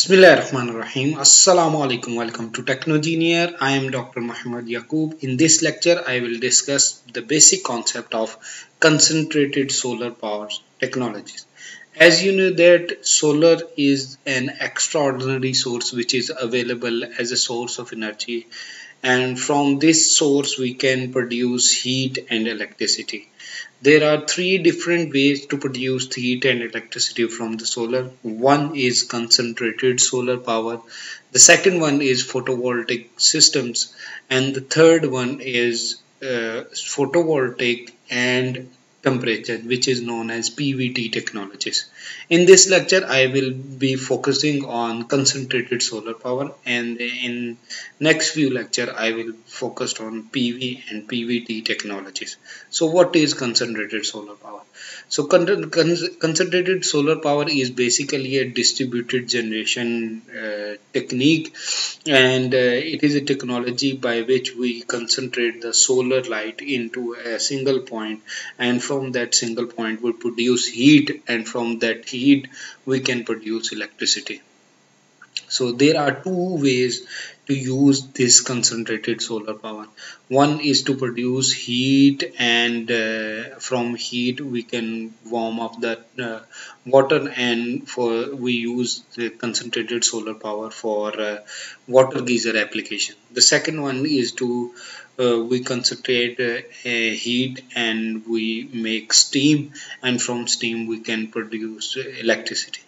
Bismillahirrahmanirrahim. Assalamu alaikum. Welcome to Technogineer. I am Dr. Muhammad Yaqub. In this lecture, I will discuss the basic concept of concentrated solar power technologies. As you know that solar is an extraordinary source which is available as a source of energy, and from this source we can produce heat and electricity. There are three different ways to produce heat and electricity from the solar. One is concentrated solar power, the second one is photovoltaic systems, and the third one is photovoltaic and temperature, which is known as PVT technologies. In this lecture, I will be focusing on concentrated solar power, and in next few lecture, I will focus on PV and PVT technologies. So what is concentrated solar power? So concentrated solar power is basically a distributed generation technique, and it is a technology by which we concentrate the solar light into a single point, and from that single point we produce heat, and from that heat we can produce electricity. So there are two ways to use this concentrated solar power. One is to produce heat, and from heat we can warm up the water, and we use the concentrated solar power for water geyser application. The second one is to we concentrate heat and we make steam, and from steam we can produce electricity.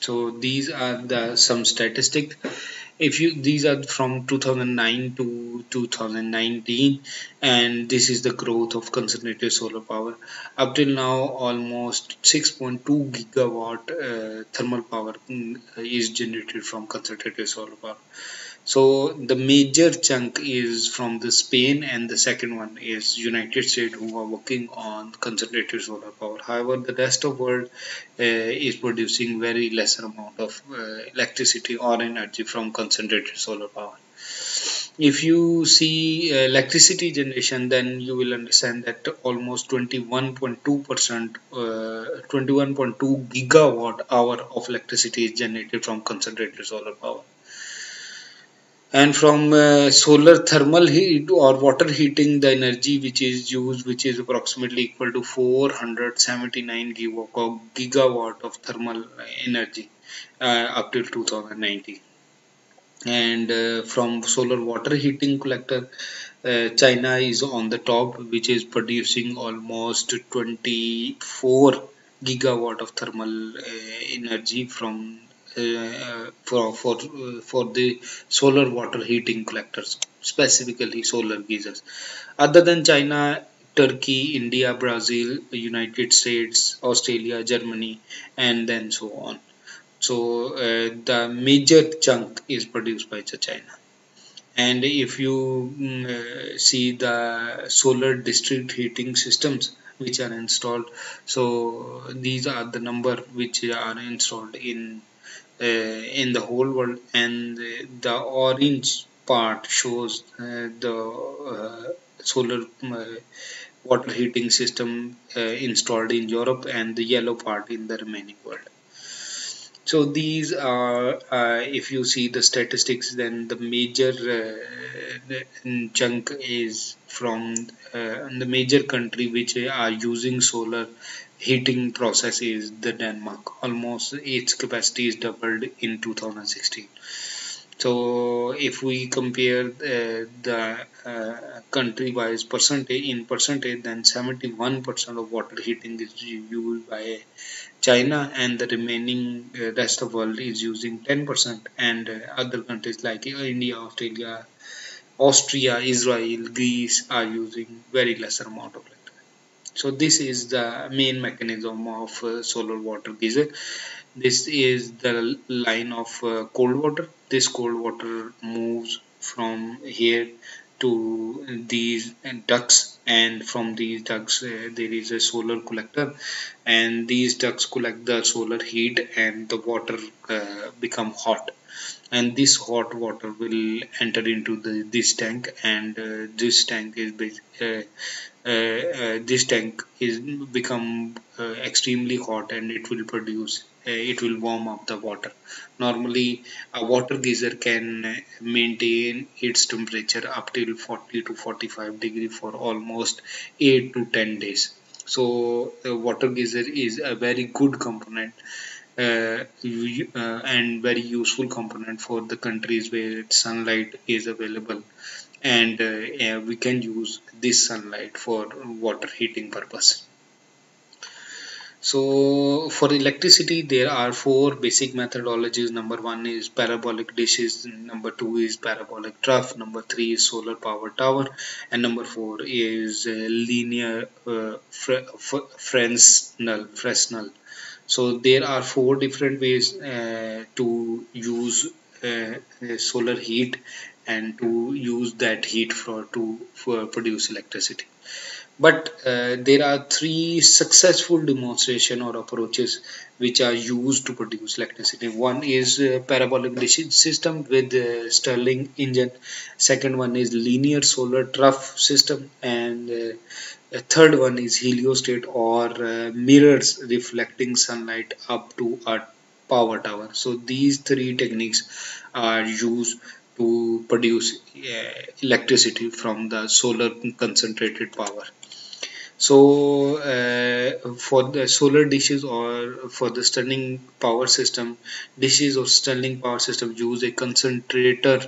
So these are some statistics. These are from 2009 to 2019, and this is the growth of concentrated solar power. Up till now, almost 6.2 gigawatt thermal power is generated from concentrated solar power. So the major chunk is from the Spain, and the second one is United States, who are working on concentrated solar power. However, the rest of world is producing very lesser amount of electricity or energy from concentrated solar power. If you see electricity generation, then you will understand that almost 21.2 gigawatt hour of electricity is generated from concentrated solar power. And from solar thermal heat or water heating, the energy which is used, which is approximately equal to 479 gigawatt of thermal energy up till 2019. And from solar water heating collector, China is on the top, which is producing almost 24 gigawatt of thermal energy from for the solar water heating collectors, specifically solar geysers. Other than China, Turkey, India, Brazil, United States, Australia, Germany, and then so on. So the major chunk is produced by China. And if you see the solar district heating systems which are installed, so these are the number which are installed in the whole world, and the orange part shows the solar water heating system installed in Europe, and the yellow part in the remaining world. So these are, if you see the statistics, then the major chunk is from the major country which are using solar heating process is the Denmark. Almost its capacity is doubled in 2016. So if we compare the country wise percentage, then 71% of water heating is used by China, and the remaining rest of the world is using 10%, and other countries like India, Australia, Israel, Greece are using very lesser amount of electricity. So this is the main mechanism of solar water geyser. This is the line of cold water. This cold water moves from here to these ducts, and from these ducts there is a solar collector, and these ducts collect the solar heat, and the water become hot, and this hot water will enter into this tank, and this tank is become extremely hot, and it will produce it will warm up the water. Normally a water geyser can maintain its temperature up till 40 to 45 degree for almost 8 to 10 days. So the water geyser is a very good component and very useful component for the countries where sunlight is available, and we can use this sunlight for water heating purpose. So for electricity, there are four basic methodologies. Number one is parabolic dishes, number two is parabolic trough, number three is solar power tower, and number four is linear Fresnel. So there are four different ways to use solar heat and to use that heat for produce electricity. But there are three successful demonstration or approaches which are used to produce electricity. One is parabolic dish system with Stirling engine. Second one is linear solar trough system, and the third one is heliostat or mirrors reflecting sunlight up to a power tower. So these three techniques are used to produce electricity from the solar concentrated power. So for the solar dishes or for the Stirling power system, dishes of Stirling power system use a concentrator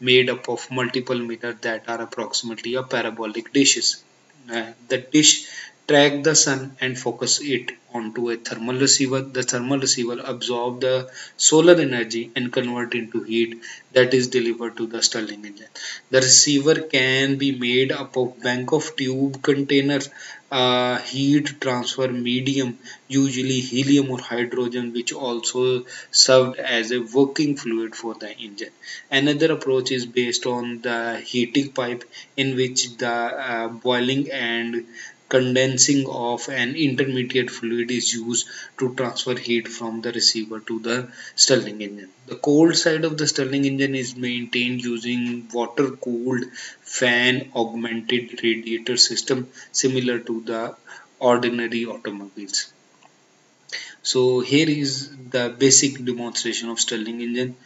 made up of multiple mirrors that are approximately a parabolic dishes. The dish track the sun and focus it onto a thermal receiver. The thermal receiver absorbs the solar energy and convert into heat that is delivered to the Stirling engine. The receiver can be made up of bank of tube container, heat transfer medium, usually helium or hydrogen, which also served as a working fluid for the engine. Another approach is based on the heating pipe, in which the boiling and condensing of an intermediate fluid is used to transfer heat from the receiver to the Stirling engine. The cold side of the Stirling engine is maintained using water-cooled fan augmented radiator system similar to the ordinary automobiles. So here is the basic demonstration of Stirling engine.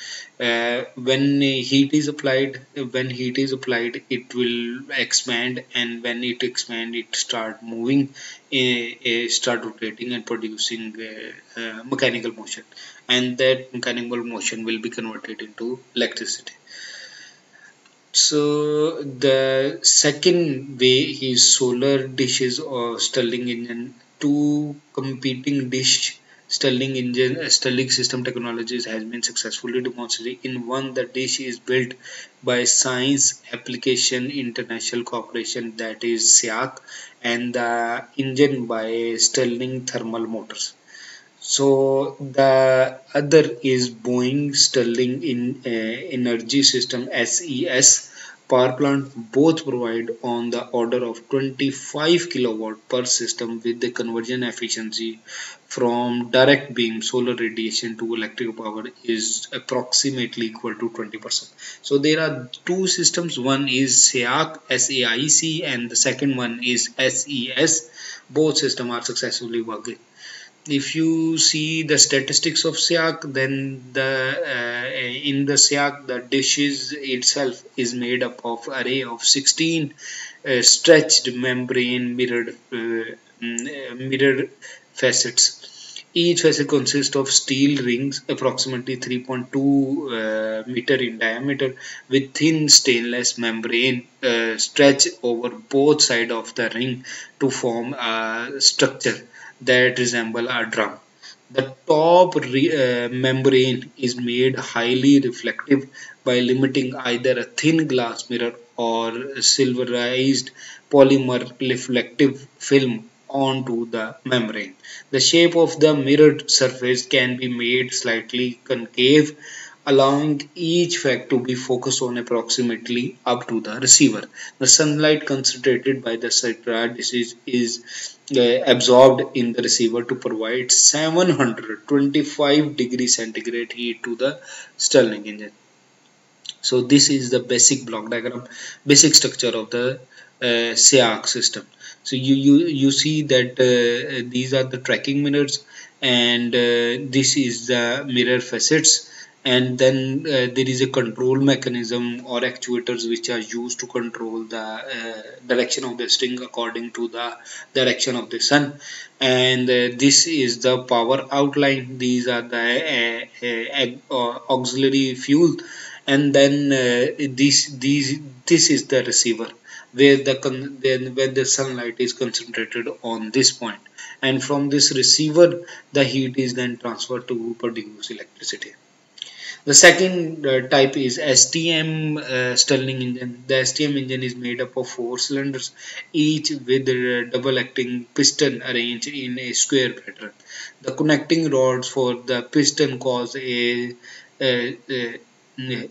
When heat is applied, it will expand, and when it expands, it start moving, start rotating and producing mechanical motion, and that mechanical motion will be converted into electricity. So the second way is solar dishes or Stirling engine. Two competing dish Stirling engine Stirling system technologies has been successfully demonstrated. In one, the dish is built by Science Application International Corporation, that is SIAC, and the engine by Stirling Thermal Motors. So the other is Boeing Stirling Energy System SES power plant. Both provide on the order of 25 kilowatt per system with the conversion efficiency from direct beam solar radiation to electric power is approximately equal to 20%. So there are two systems. One is SIAC and the second one is SES. Both systems are successfully working. If you see the statistics of SIAC, then in the SIAC the dishes itself is made up of array of 16 stretched membrane mirrored facets. Each facet consists of steel rings approximately 3.2 meter in diameter with thin stainless membrane stretched over both sides of the ring to form a structure that resemble a drum. The top membrane is made highly reflective by limiting either a thin glass mirror or silverized polymer reflective film onto the membrane. The shape of the mirrored surface can be made slightly concave, allowing each fact to be focused on approximately up to the receiver. The sunlight concentrated by the solar dishes is absorbed in the receiver to provide 725 degree centigrade heat to the Stirling engine. So this is the basic block diagram, basic structure of the SIAC system. So you see that these are the tracking mirrors, and this is the mirror facets, and then there is a control mechanism or actuators which are used to control the direction of the string according to the direction of the sun. And this is the power outline. These are the auxiliary fuel, and then this is the receiver, where the sunlight is concentrated on this point, and from this receiver the heat is then transferred to produce electricity. The second type is STM Stirling engine. The STM engine is made up of 4 cylinders, each with a double acting piston arranged in a square pattern. The connecting rods for the piston cause a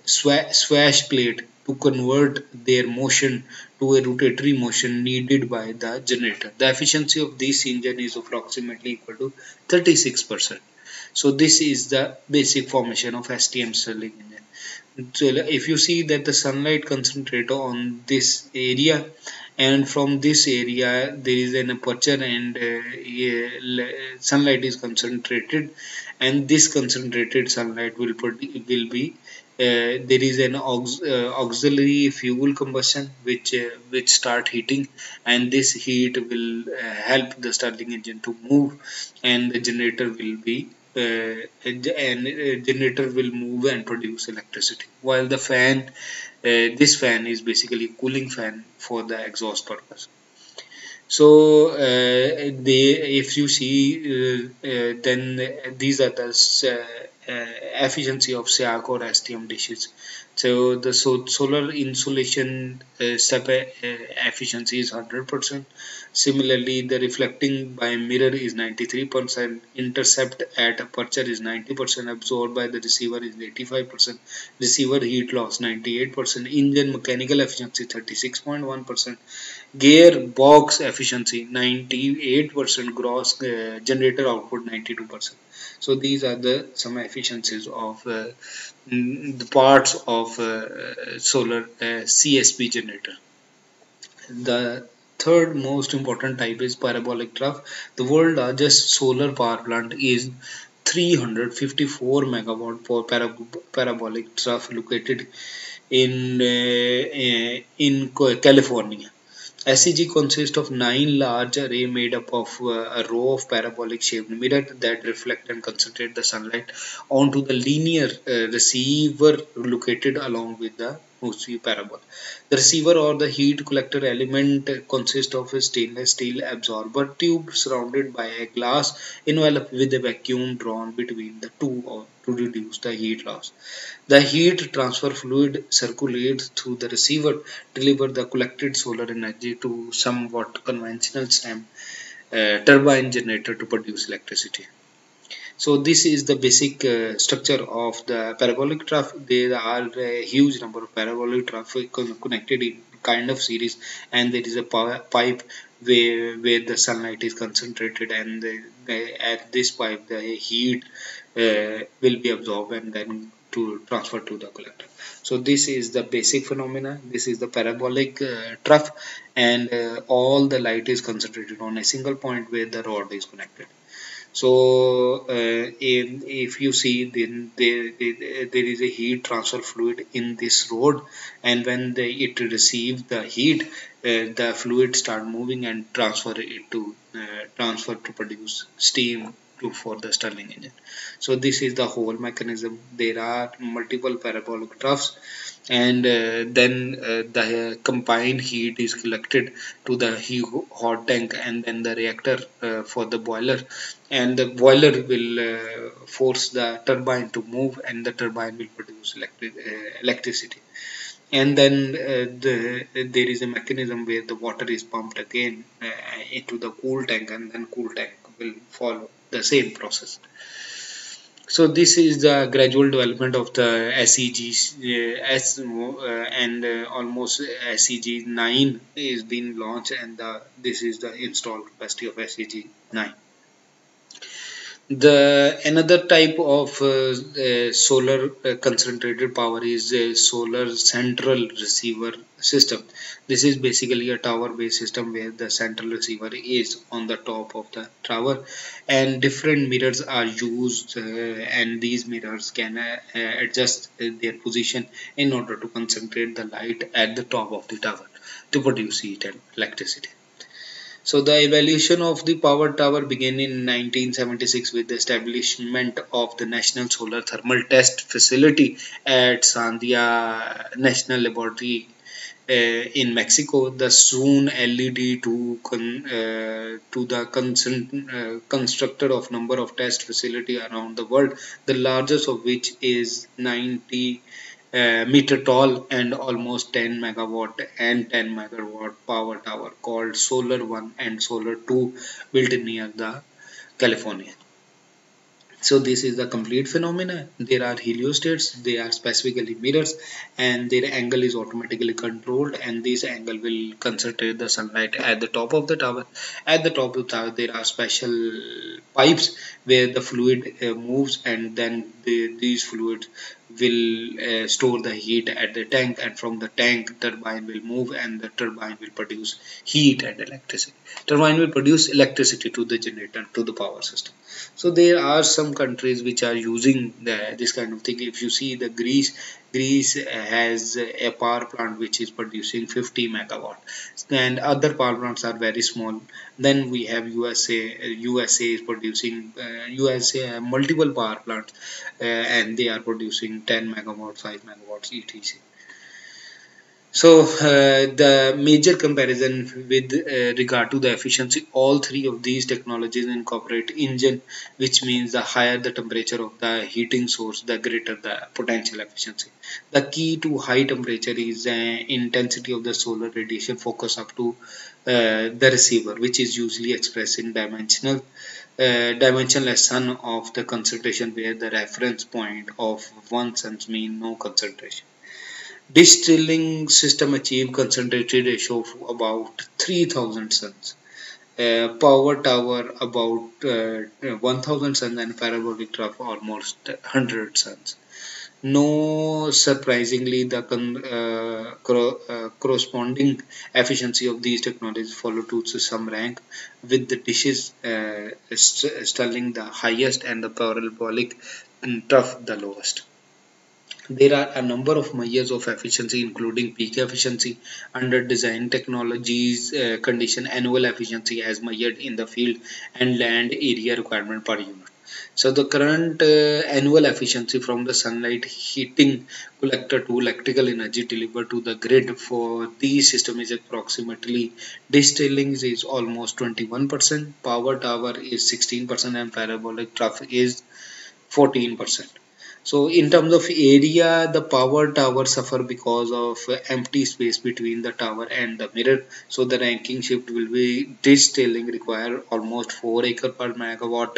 swash plate to convert their motion to a rotatory motion needed by the generator. The efficiency of this engine is approximately equal to 36%. So this is the basic formation of STM Stirling engine. So if you see that the sunlight concentrates on this area, and from this area there is an aperture, and sunlight is concentrated, and this concentrated sunlight there is an auxiliary fuel combustion which start heating, and this heat will help the Stirling engine to move, and the generator will be move and produce electricity. While the fan, this fan is basically a cooling fan for the exhaust purpose. So if you see, then these are the efficiency of SIAC or STM dishes. So the solar insulation efficiency is 100%. Similarly, the reflecting by mirror is 93%, intercept at aperture is 90%, absorbed by the receiver is 85%, receiver heat loss 98%, engine mechanical efficiency 36.1%, gear box efficiency 98%, gross generator output 92%. So these are the some efficiencies of the parts of solar CSP generator. The third most important type is parabolic trough. The world largest solar power plant is 354 megawatt for parabolic trough located in California. SEG consists of 9 large array made up of a row of parabolic shaped mirrors that reflect and concentrate the sunlight onto the linear receiver located along with the Musi parabola. The receiver or the heat collector element consists of a stainless steel absorber tube surrounded by a glass envelope with a vacuum drawn between the two to reduce the heat loss. The heat transfer fluid circulates through the receiver, deliver the collected solar energy to somewhat conventional STM turbine generator to produce electricity. So this is the basic structure of the parabolic trough. There are a huge number of parabolic troughs connected in kind of series, and there is a pipe where the sunlight is concentrated, and at this pipe the heat will be absorbed and then to transfer to the collector. So this is the basic phenomena. This is the parabolic trough, and all the light is concentrated on a single point where the rod is connected. So if you see, then there is a heat transfer fluid in this rod, and when it receives the heat, the fluid start moving and transfer to produce steam for the Stirling engine. So this is the whole mechanism. There are multiple parabolic troughs, and then the combined heat is collected to the hot tank, and then the reactor for the boiler, and the boiler will force the turbine to move, and the turbine will produce electricity. And then there is a mechanism where the water is pumped again into the cool tank, and then cool tank will follow the same process. So this is the gradual development of the SEG and almost SEG 9 is being launched, and this is the installed capacity of SEG 9. The another type of solar concentrated power is a solar central receiver system. This is basically a tower based system where the central receiver is on the top of the tower, and different mirrors are used, and these mirrors can adjust their position in order to concentrate the light at the top of the tower to produce heat and electricity. So the evaluation of the power tower began in 1976 with the establishment of the National Solar Thermal Test Facility at Sandia National Laboratory in Mexico. The soon led to the constructed of number of test facility around the world, the largest of which is 90 meter tall and almost 10 megawatt and 10 megawatt power tower called Solar 1 and Solar 2, built near the California. So this is the complete phenomena. There are heliostats, they are specifically mirrors, and their angle is automatically controlled, and this angle will concentrate the sunlight at the top of the tower. At the top of the tower there are special pipes where the fluid moves, and then these fluids will store the heat at the tank, and from the tank turbine will move, and the turbine will produce heat and electricity. Turbine will produce electricity to the generator, to the power system. So there are some countries which are using this kind of thing. If you see the Greece has a power plant which is producing 50 megawatt, and other power plants are very small. Then we have USA is producing USA multiple power plants, and they are producing 10 megawatt, 5 megawatts, etc. So the major comparison with regard to the efficiency, all three of these technologies incorporate engine, which means the higher the temperature of the heating source, the greater the potential efficiency. The key to high temperature is intensity of the solar radiation focus up to the receiver, which is usually expressed in dimensionless sun of the concentration, where the reference point of one sun means no concentration. This Stirling system achieved concentrated ratio of about 3000 suns, power tower about 1000 suns, and parabolic trough almost 100 suns. No surprisingly, the corresponding efficiency of these technologies follow to some rank, with the dishes Stirling the highest and the parabolic trough the lowest. There are a number of measures of efficiency, including peak efficiency under design technologies condition, annual efficiency as measured in the field, and land area requirement per unit. So the current annual efficiency from the sunlight heating collector to electrical energy delivered to the grid for these system is approximately, distilling is almost 21%, power tower is 16%, and parabolic trough is 14%. So in terms of area, the power tower suffer because of empty space between the tower and the mirror. So the ranking shift will be this Stirling require almost 4 acre per megawatt,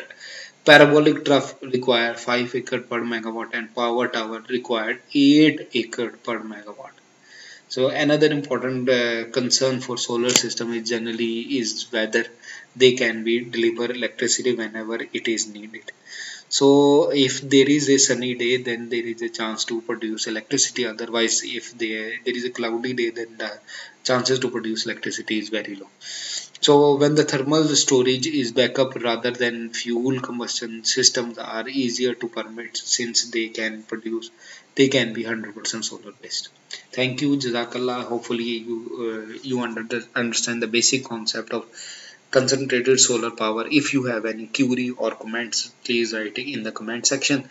parabolic trough require 5 acre per megawatt, and power tower required 8 acre per megawatt. So another important concern for solar system is generally is whether they can be deliver electricity whenever it is needed. So if there is a sunny day, then there is a chance to produce electricity. Otherwise, if there is a cloudy day, then the chances to produce electricity is very low. So when the thermal storage is backup rather than fuel combustion, systems are easier to permit since they can be 100% solar based. Thank you. Jazakallah. Hopefully you understand the basic concept of concentrated solar power. If you have any query or comments, please write in the comment section.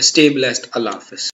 Stay blessed. Allah Hafiz.